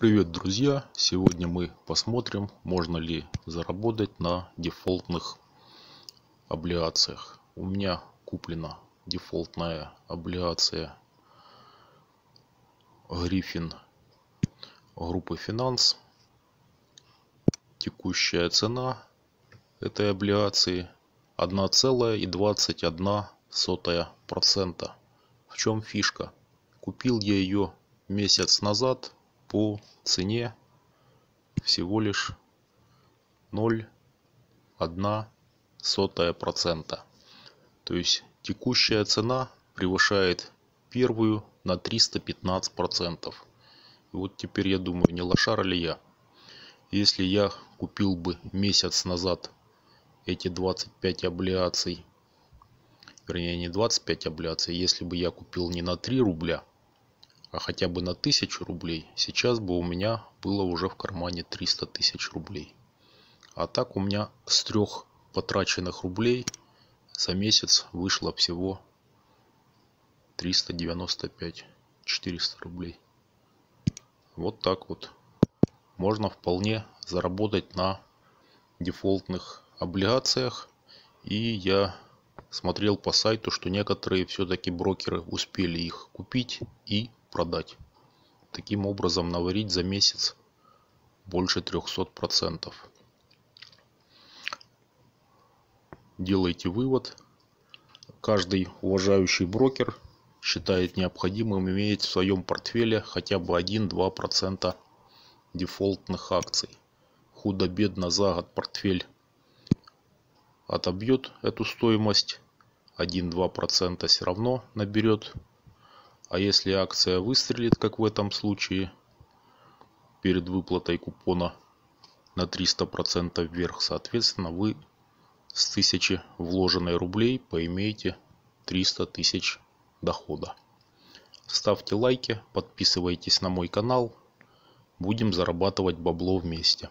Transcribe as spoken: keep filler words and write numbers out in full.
Привет, друзья! Сегодня мы посмотрим, можно ли заработать на дефолтных облигациях. У меня куплена дефолтная облигация Гриффин группы Финанс. Текущая цена этой облигации один целая двадцать одна сотая процента. В чем фишка? Купил я ее месяц назад по цене всего лишь ноль целых одна сотая процента. То есть текущая цена превышает первую на триста пятнадцать процентов. И вот теперь я думаю, не лошара ли я. Если я купил бы месяц назад эти двадцать пять облигаций, вернее не двадцать пять облигаций, если бы я купил не на три рубля, а хотя бы на тысячу рублей, сейчас бы у меня было уже в кармане триста тысяч рублей. А так у меня с трех потраченных рублей за месяц вышло всего триста девяносто пять — четыреста рублей. Вот так вот. Можно вполне заработать на дефолтных облигациях. И я смотрел по сайту, что некоторые все-таки брокеры успели их купить и продать. Таким образом наварить за месяц больше трехсот процентов. Делайте вывод. Каждый уважающий брокер считает необходимым иметь в своем портфеле хотя бы один-два процента дефолтных акций. Худо-бедно за год портфель отобьет эту стоимость. один-два процента все равно наберет. А если акция выстрелит, как в этом случае, перед выплатой купона на триста процентов вверх, соответственно, вы с тысячи вложенной рублей поимеете триста тысяч дохода. Ставьте лайки, подписывайтесь на мой канал. Будем зарабатывать бабло вместе.